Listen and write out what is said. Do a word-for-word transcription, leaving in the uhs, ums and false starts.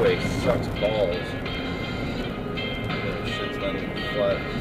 freeway sucks balls. Shit's not even flat.